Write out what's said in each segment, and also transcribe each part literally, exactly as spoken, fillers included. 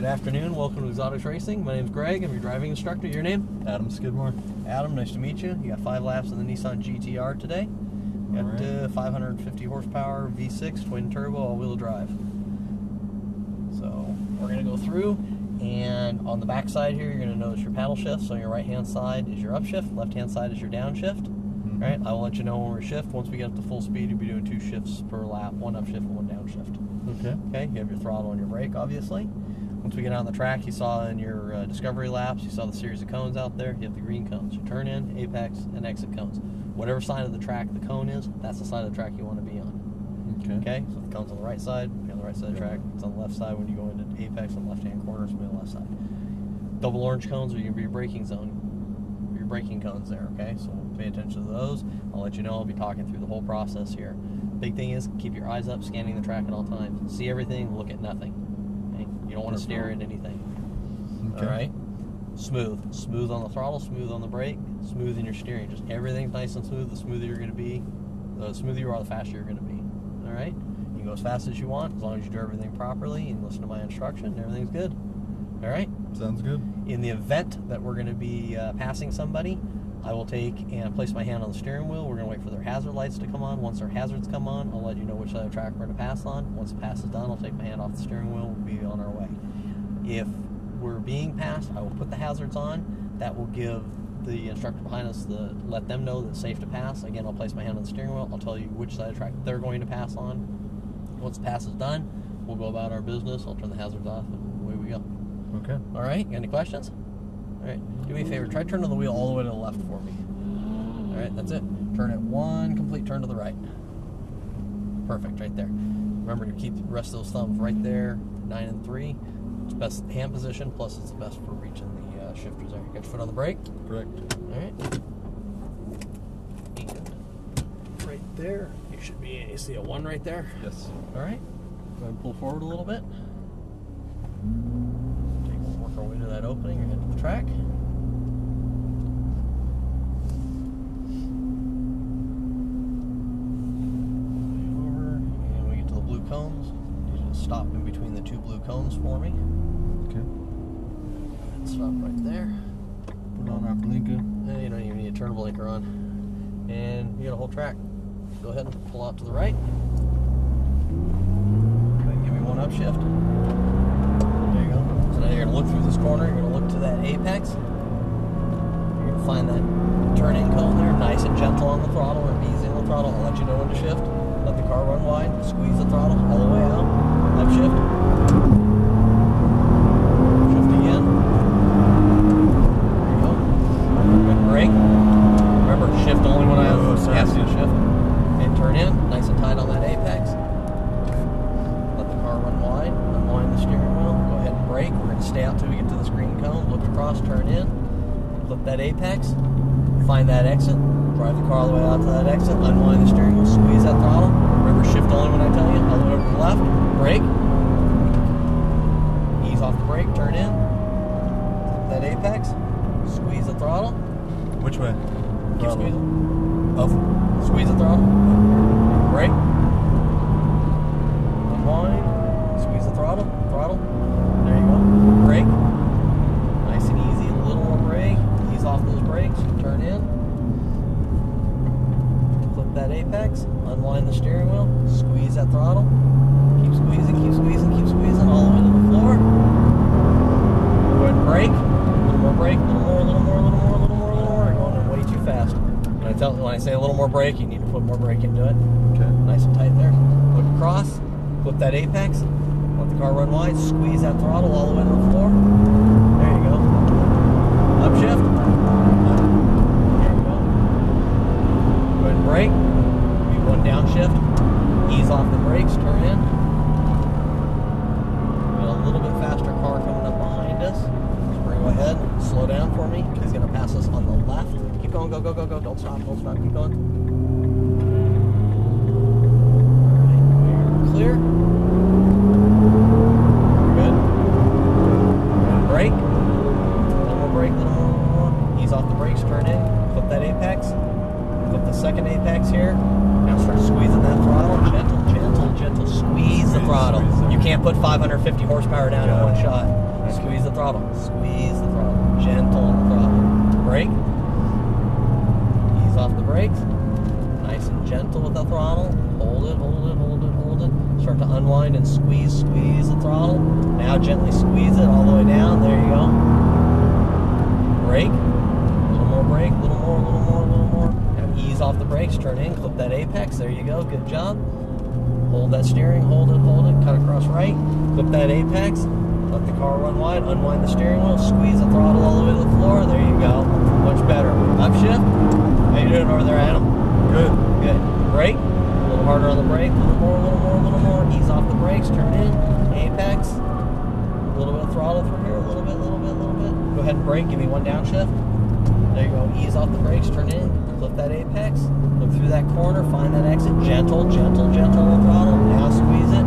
Good afternoon, welcome to Exotics Racing. My name's Greg, I'm your driving instructor. Your name? Adam Skidmore. Adam, nice to meet you. You got five laps in the Nissan G T R today. You got right. uh, five hundred fifty horsepower, V six, twin turbo, all-wheel drive. So we're gonna go through, and on the back side here, you're gonna notice your paddle shift. So your right-hand side is your upshift, left-hand side is your downshift. Mm-hmm. Right? I will let you know when we shift. Once we get up to full speed, you'll be doing two shifts per lap, one upshift and one downshift. Okay. Okay. You have your throttle and your brake, obviously. Once we get on the track, you saw in your uh, discovery laps, you saw the series of cones out there. You have the green cones, your turn in, apex, and exit cones. Whatever side of the track the cone is, that's the side of the track you want to be on. Okay. Okay? So if the cone's on the right side, be on the right side of the track. It's on the left side when you go into apex, on the left-hand corner, so be on the left side. Double orange cones are going to be your braking zone, your braking cones there, okay? So pay attention to those. I'll let you know. I'll be talking through the whole process here. Big thing is keep your eyes up, scanning the track at all times. See everything, look at nothing. You don't want to stare at anything. Okay. All right? Smooth. Smooth on the throttle, smooth on the brake, smooth in your steering. Just everything's nice and smooth. The smoother you're going to be, the smoother you are, the faster you're going to be. All right? You can go as fast as you want, as long as you do everything properly and listen to my instruction. Everything's good. All right? Sounds good. In the event that we're going to be uh, passing somebody, I will take and place my hand on the steering wheel. We're going to wait for their hazard lights to come on. Once their hazards come on, I'll let you know which side of the track we're going to pass on. Once the pass is done, I'll take my hand off the steering wheel. We'll be on our way. If we're being passed, I will put the hazards on. That will give the instructor behind us the let them know that it's safe to pass. Again, I'll place my hand on the steering wheel. I'll tell you which side of the track they're going to pass on. Once the pass is done, we'll go about our business. I'll turn the hazards off, and away we go. Okay. All right. Any questions? All right, do me a favor, try turning the wheel all the way to the left for me. All right, that's it. Turn it one complete turn to the right. Perfect, right there. Remember to keep the rest of those thumbs right there, nine and three. It's best hand position, plus it's the best for reaching the uh, shifters there. You got your foot on the brake? Correct. All right. And right there, you should be, you see a one right there? Yes. All right, go ahead and pull forward a little bit. Way to that opening, you're heading to the track. Over, and we get to the blue cones. You just stop in between the two blue cones for me. Okay. Stop right there. Put on our blinker. And you don't even need to turn a blinker on. And you got a whole track. Go ahead and pull out to the right. Give me one upshift. You're going to look through this corner, you're going to look to that apex, you're going to find that turn-in cone there, nice and gentle on the throttle, or easy on the throttle. I'll let you know when to shift, let the car run wide, squeeze the throttle all the way out, upshift, shift again, there you go, good brake, remember shift only when I have oh, to ask you to shift, and turn in, nice and tight on that apex, let the car run wide, unwind the steering wheel, go ahead and brake. Stay out till we get to this green cone, look across, turn in, flip that apex, find that exit, drive the car all the way out to that exit, unwind the steering wheel, squeeze that throttle, remember shift only when I tell you, all the way over to the left, brake, ease off the brake, turn in, flip that apex, squeeze the throttle. Which way? Keep squeezing. Up. Squeeze the throttle, brake, unwind, squeeze the throttle, throttle, there you go. Brake, nice and easy, a little more brake, ease off those brakes, turn in, flip that apex, unwind the steering wheel, squeeze that throttle, keep squeezing, keep squeezing, keep squeezing, all the way to the floor, go ahead and brake, a little more brake, a little more, a little more, a little more, a little more, a little more, you're going in way too fast. When I, tell, when I say a little more brake, you need to put more brake into it, okay. Nice and tight there, look across, flip that apex, let the car run wide, squeeze that throttle all the way to the floor. There you go. Upshift. There you go. Go ahead and brake. Maybe one downshift. Ease off the brakes, turn in. We've got a little bit faster car coming up behind us. Go ahead, slow down for me. He's going to pass us on the left. Keep going, go, go, go, go. Don't stop, don't stop, keep going. All right, clear. Second apex here. Now start squeezing that throttle. Gentle, gentle, gentle. Squeeze the throttle. You can't put five hundred fifty horsepower down in one shot. Squeeze the throttle. Squeeze the throttle. Gentle on the throttle. Brake. Ease off the brakes. Nice and gentle with the throttle. Hold it, hold it, hold it, hold it. Start to unwind and squeeze, squeeze the throttle. Now gently squeeze it all the way down. There you go. Brake. A little more brake. A little more, a little more, a little more. Now ease off the brakes. Turn in. Clip that apex. There you go. Good job. Hold that steering. Hold it, hold it. Cut across right. Clip that apex. Let the car run wide, unwind the steering wheel, squeeze the throttle all the way to the floor. There you go. Much better. Upshift. How you doing over there, Adam? Good. Good. Brake. A little harder on the brake. A little more, a little more, a little more. Ease off the brakes. Turn in. Apex. A little bit of throttle through here. A little bit, a little bit, a little bit. Go ahead and brake. Give me one downshift. There you go. Ease off the brakes. Turn in. Flip that apex. Look through that corner. Find that exit. Gentle, gentle, gentle on the throttle. Now squeeze it.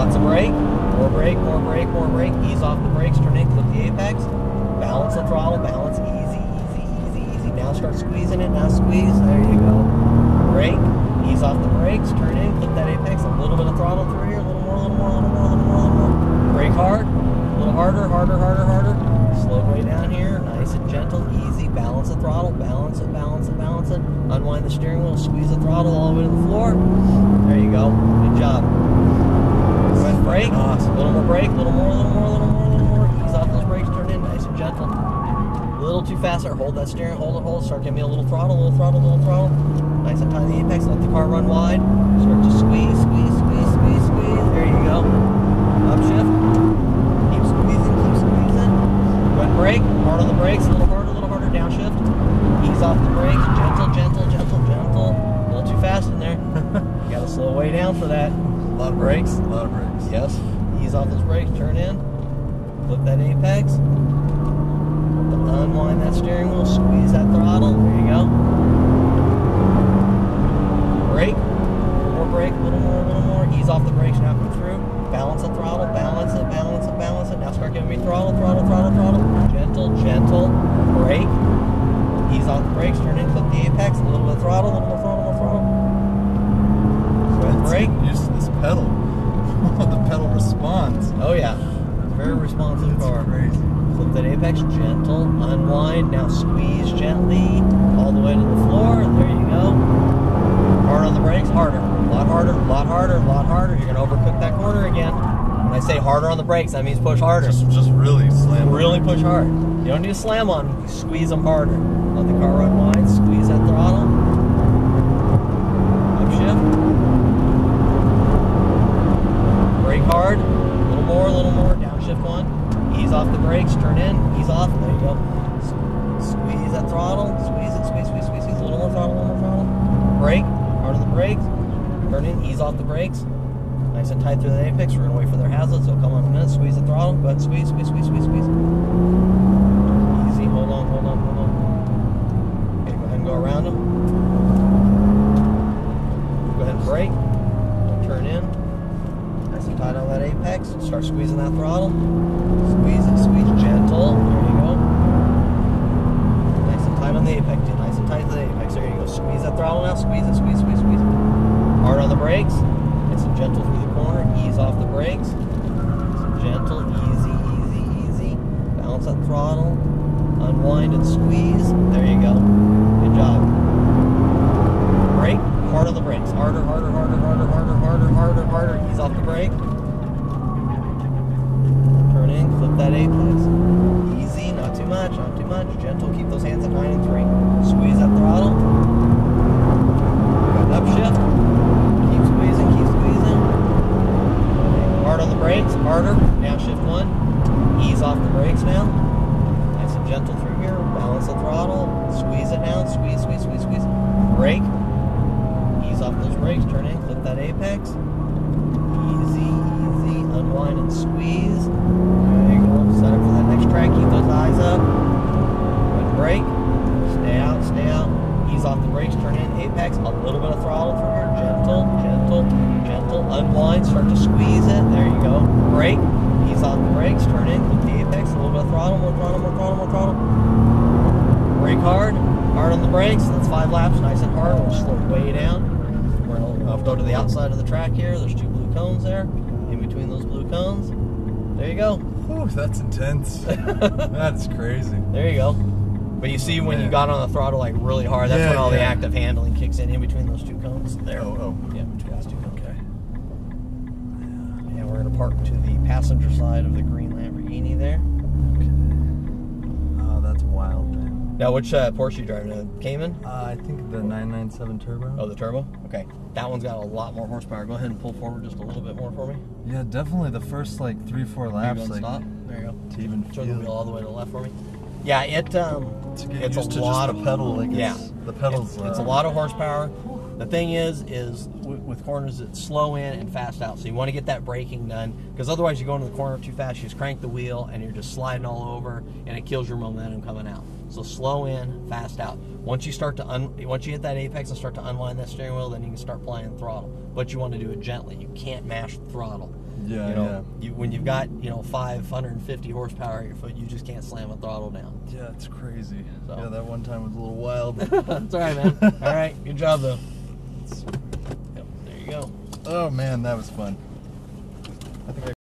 Lots of brake, more brake, more brake, more brake. Ease off the brakes, turn in, clip the apex. Balance the throttle, balance, easy, easy, easy, easy. Now start squeezing it, now squeeze, there you go. Brake, ease off the brakes, turn in, clip that apex. A little bit of throttle through here, a little more, a little more, a little more, a little more, a little more. Brake hard, a little harder, harder, harder, harder. Slow way down here, nice and gentle, easy. Balance the throttle, balance it, balance it, balance it. Unwind the steering wheel, squeeze the throttle all the way to the floor. There you go, good job. Brake, awesome. A little more brake, a little more, a little more, a little more, a little more. Ease off those brakes, turn in, nice and gentle. A little too fast there, hold that steering, hold it, hold it. Start giving me a little throttle, a little throttle, a little throttle. Nice and tight on the apex, let the car run wide. Start to squeeze, squeeze, squeeze, squeeze, squeeze. There you go. Upshift. Keep squeezing, keep squeezing. Wet brake, hard on the brakes, a little harder, a little harder. Downshift. Ease off the brakes, gentle, gentle, gentle, gentle. A little too fast in there. You gotta slow way down for that. A lot of brakes. A lot of brakes. Yes. Ease off those brakes. Turn in. Flip that apex. Unwind that steering wheel. Squeeze that throttle. There you go. Brake. More brake. A little more. A little more. Ease off the brakes. Now come through. Balance the throttle. Balance it. Balance it. Balance it. Now start giving me throttle. Throttle. Throttle. Throttle. Gentle. Gentle. Brake. Ease off the brakes. Turn in. Flip the apex. A little bit of throttle. A little more throttle. More throttle. Brake. Pedal. The pedal responds. Oh yeah. Very responsive car. Crazy. Flip that apex, gentle, unwind, now squeeze gently all the way to the floor. There you go. Hard on the brakes, harder. A lot harder, a lot harder, a lot harder. You're gonna overcook that corner again. When I say harder on the brakes, that means push harder. Just, just really slam. Really push hard. You don't need to slam on them, you squeeze them harder. Let the car run wide, squeeze that throttle. Upshift. Brake hard, a little more, a little more, downshift one, ease off the brakes, turn in, ease off, there you go, squeeze that throttle, squeeze it, squeeze, squeeze, squeeze, squeeze, a little more throttle, a little more throttle, brake, hard on the brakes, turn in, ease off the brakes, nice and tight through the apex, we're going to wait for their hazards, they'll come up in a minute, squeeze the throttle, go ahead, squeeze, squeeze, squeeze, squeeze, squeeze, easy, hold on, hold on, hold on, okay, go ahead and go around them, go ahead and brake, turn in, tight on that apex, start squeezing that throttle, squeeze it, squeeze, gentle, there you go, nice and tight on the apex, dude. Nice and tight to the apex, there you go, squeeze that throttle now, squeeze it, squeeze, squeeze, squeeze it, hard on the brakes, nice and gentle through the corner, ease off the brakes, nice and gentle, easy, easy, easy, balance that throttle, unwind and squeeze, there you go, good job, brake, hard on the brakes, harder, harder, harder, harder, harder, harder, harder, harder, harder. Ease off the brake. Turn in, flip that apex. Easy, not too much, not too much. Gentle, keep those hands at nine and three. Squeeze that throttle. Upshift. Keep squeezing, keep squeezing. Hard on the brakes, harder. Downshift one. Ease off the brakes now. Nice and gentle through here. Balance the throttle. Squeeze it down. Squeeze, squeeze, squeeze, squeeze. Brake. Ease off those brakes. Turn in, flip that apex. Easy, easy, unwind and squeeze. There you go, set up for that next track, keep those eyes up. Good brake, stay out, stay out. Ease off the brakes, turn in, apex, a little bit of throttle through here, gentle, gentle, gentle, unwind, start to squeeze it, there you go. Brake, ease off the brakes, turn in, lift the apex, a little bit of throttle, more throttle, more throttle, more throttle. Brake hard, hard on the brakes, that's five laps, nice and hard, we'll slow way down. We'll go to the outside of the track here, there's two blue cones there, in between those blue cones. There you go. Oh, that's intense. That's crazy. There you go. But you see when yeah. you got on the throttle like really hard, that's yeah, when all yeah. the active handling kicks in in between those two cones. There. Oh, oh. Yeah, between those two cones. Okay. And we're going to park to the passenger side of the green Lamborghini there. Okay. Oh, that's wild, man. Now, which uh, Porsche you driving? Uh, Cayman? Uh, I think the nine ninety-seven Turbo. Oh, the Turbo? Okay. That one's got a lot more horsepower. Go ahead and pull forward just a little bit more for me. Yeah, definitely the first like three, four laps. Like, stop. There you go. To even feel. Throw the wheel all the way to the left for me. Yeah, it um, it's a to lot just of pedal. Like yeah, it's, the pedals. It's, it's a lot of horsepower. The thing is, is w with corners it's slow in and fast out. So you want to get that braking done because otherwise you go into the corner too fast. You just crank the wheel and you're just sliding all over, and it kills your momentum coming out. So slow in, fast out. Once you start to un once you hit that apex and start to unwind that steering wheel, then you can start playing throttle. But you want to do it gently. You can't mash the throttle. Yeah, you know, yeah. You, when you've got, you know, five hundred fifty horsepower at your foot, you just can't slam a throttle down. Yeah, it's crazy. So. Yeah, that one time was a little wild. That's all right, man. All right, good job, though. Yep, there you go. Oh, man, that was fun. I think I